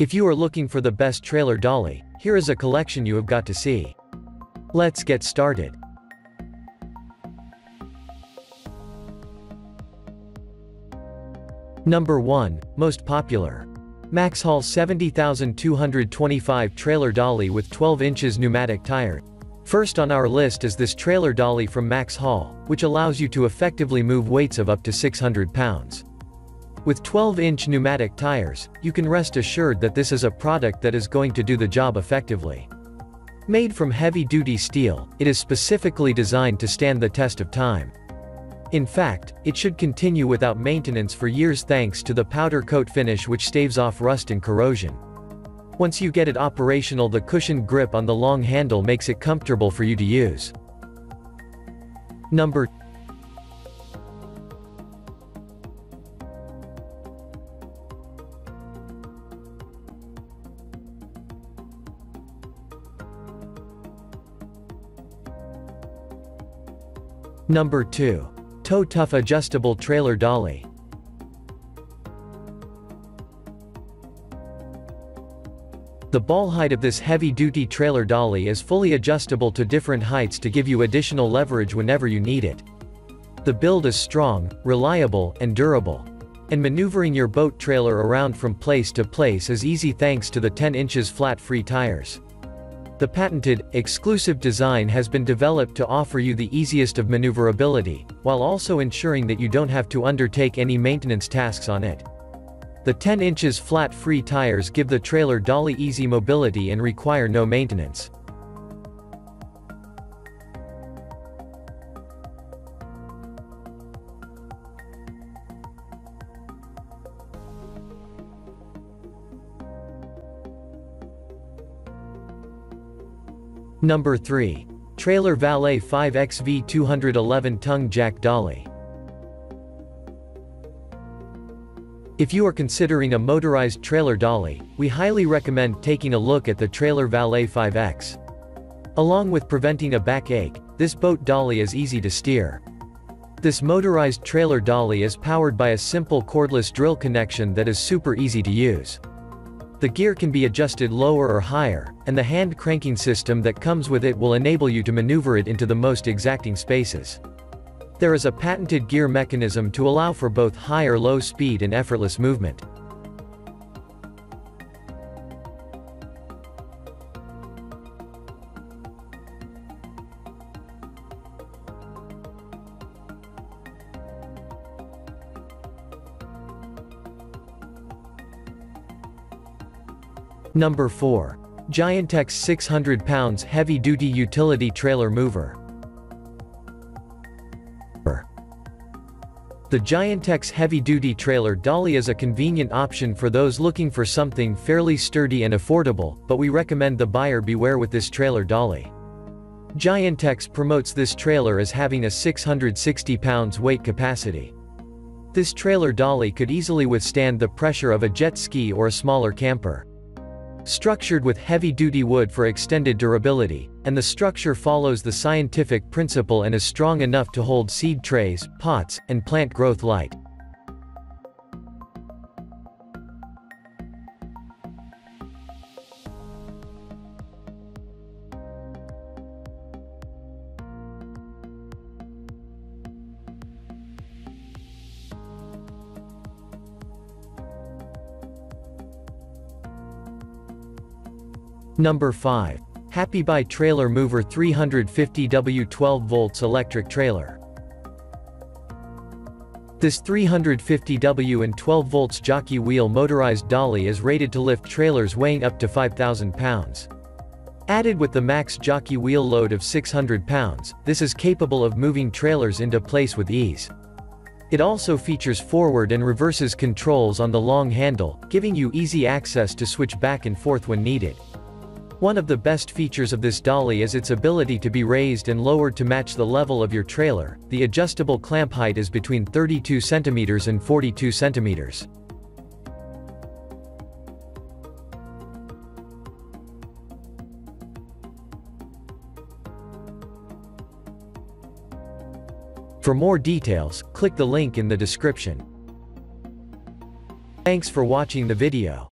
If you are looking for the best trailer dolly, here is a collection you have got to see. Let's get started. Number 1, most popular. MAXXHAUL 70,225 trailer dolly with 12 inches pneumatic tire. First on our list is this trailer dolly from MAXXHAUL, which allows you to effectively move weights of up to 600 pounds. With 12-inch pneumatic tires, you can rest assured that this is a product that is going to do the job effectively. Made from heavy-duty steel, it is specifically designed to stand the test of time. In fact, it should continue without maintenance for years thanks to the powder coat finish which staves off rust and corrosion. Once you get it operational, the cushioned grip on the long handle makes it comfortable for you to use. Number 2. Tow Tuff adjustable trailer dolly. The ball height of this heavy-duty trailer dolly is fully adjustable to different heights to give you additional leverage whenever you need it. The build is strong, reliable, and durable. And maneuvering your boat trailer around from place to place is easy thanks to the 10 inches flat-free tires. The patented, exclusive design has been developed to offer you the easiest of maneuverability, while also ensuring that you don't have to undertake any maintenance tasks on it. The 10 inches flat-free tires give the trailer dolly easy mobility and require no maintenance. Number 3. Trailer Valet 5XV 211 Tongue Jack Dolly. If you are considering a motorized trailer dolly, we highly recommend taking a look at the Trailer Valet 5X. Along with preventing a backache, this boat dolly is easy to steer. This motorized trailer dolly is powered by a simple cordless drill connection that is super easy to use. The gear can be adjusted lower or higher, and the hand cranking system that comes with it will enable you to maneuver it into the most exacting spaces. There is a patented gear mechanism to allow for both high or low speed and effortless movement. Number 4. Giantex 600 pounds heavy-duty utility trailer mover. The Giantex heavy-duty trailer dolly is a convenient option for those looking for something fairly sturdy and affordable, but we recommend the buyer beware with this trailer dolly. Giantex promotes this trailer as having a 660 pounds weight capacity. This trailer dolly could easily withstand the pressure of a jet ski or a smaller camper. Structured with heavy-duty wood for extended durability, and the structure follows the scientific principle and is strong enough to hold seed trays, pots, and plant growth light. Number 5. Happy Buy Trailer Mover 350W 12V electric trailer. This 350W and 12V jockey wheel motorized dolly is rated to lift trailers weighing up to 5,000 pounds. Added with the max jockey wheel load of 600 pounds, this is capable of moving trailers into place with ease. It also features forward and reverses controls on the long handle, giving you easy access to switch back and forth when needed. One of the best features of this dolly is its ability to be raised and lowered to match the level of your trailer. The adjustable clamp height is between 32 centimeters and 42 centimeters. For more details, click the link in the description. Thanks for watching the video.